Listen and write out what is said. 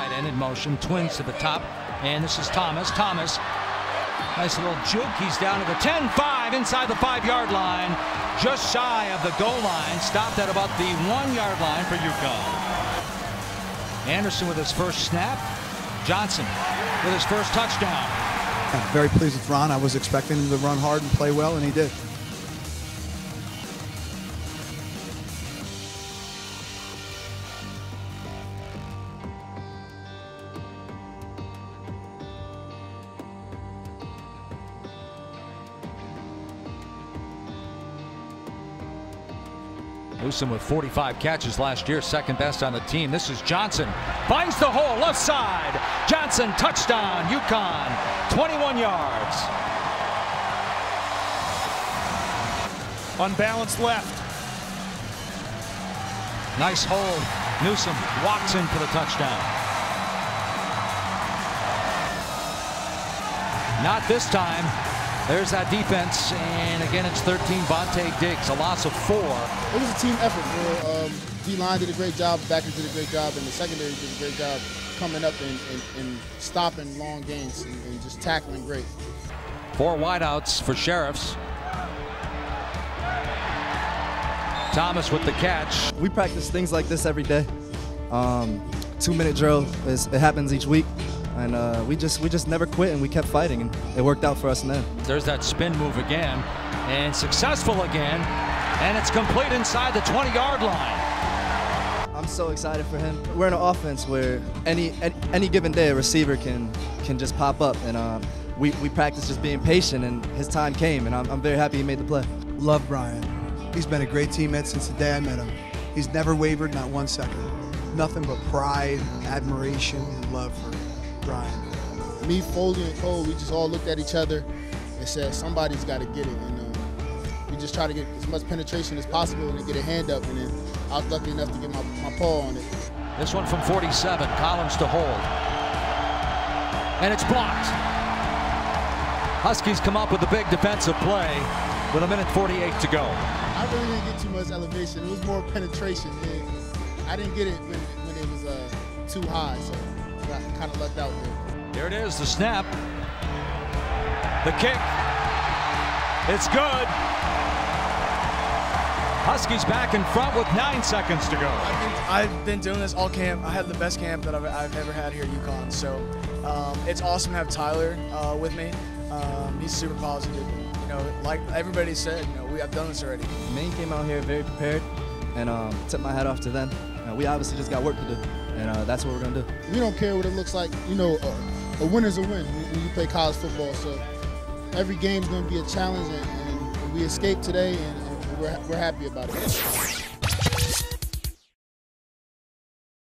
tight end in motion. Twins to the top. And this is Thomas. Thomas. Nice little juke. He's down to the 10-5 inside the 5-yard line. Just shy of the goal line. Stopped at about the 1-yard line for UConn. Anderson with his first snap. Johnson with his first touchdown. I'm very pleased with Ron. I was expecting him to run hard and play well, and he did. Newsom with 45 catches last year, second best on the team. This is Johnson. Finds the hole, left side. Johnson, touchdown, UConn, 21 yards. Unbalanced left. Nice hold. Newsom walks in for the touchdown. Not this time. There's that defense, and again it's 13, Vontae Diggs, a loss of 4. It was a team effort. D-line did a great job, backers did a great job, and the secondary did a great job coming up and stopping long gains and just tackling great. 4 wideouts for Sheriffs. Thomas with the catch. We practice things like this every day. 2-minute drill, it happens each week. And we just never quit, and we kept fighting, and it worked out for us in the end. There's that spin move again, and successful again, and it's complete inside the 20-yard line. I'm so excited for him. We're in an offense where any given day a receiver can just pop up, and we practice just being patient, and his time came, and I'm very happy he made the play. Love Brian. He's been a great teammate since the day I met him. He's never wavered, not one second. Nothing but pride, admiration, and love for him. Brian. Me, Foley, and Cole, we just all looked at each other and said, somebody's got to get it. And we just try to get as much penetration as possible and then get a hand up. And then I was lucky enough to get my paw on it. This one from 47, Collins to hold. And it's blocked. Huskies come up with a big defensive play with a minute 48 to go. I really didn't get too much elevation. It was more penetration. I didn't get it when it was too high. So. Kind of lucked out there. There it is, the snap. The kick. It's good. Huskies back in front with 9 seconds to go. I've been doing this all camp. I had the best camp that I've ever had here at UConn. So it's awesome to have Tyler with me. He's super positive. You know, like everybody said, you know, I've done this already. Maine came out here very prepared, and tipped my hat off to them. We obviously just got work to do. And that's what we're going to do. We don't care what it looks like. You know, a win is a win when you play college football. So every game's going to be a challenge, and we escaped today, and we're happy about it.